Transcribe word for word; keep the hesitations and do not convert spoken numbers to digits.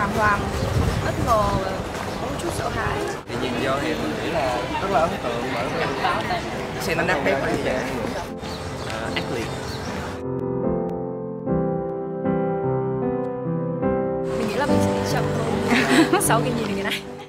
bàng hoàng, bất ngờ, có một chút sợ hãi. Thì nhìn vô thì mình nghĩ là rất là ấn tượng bởi vì xe nó nát bét và như vậy ác liệt. Mình nghĩ là mình sẽ đi chậm hơn sau khi nhìn cái này.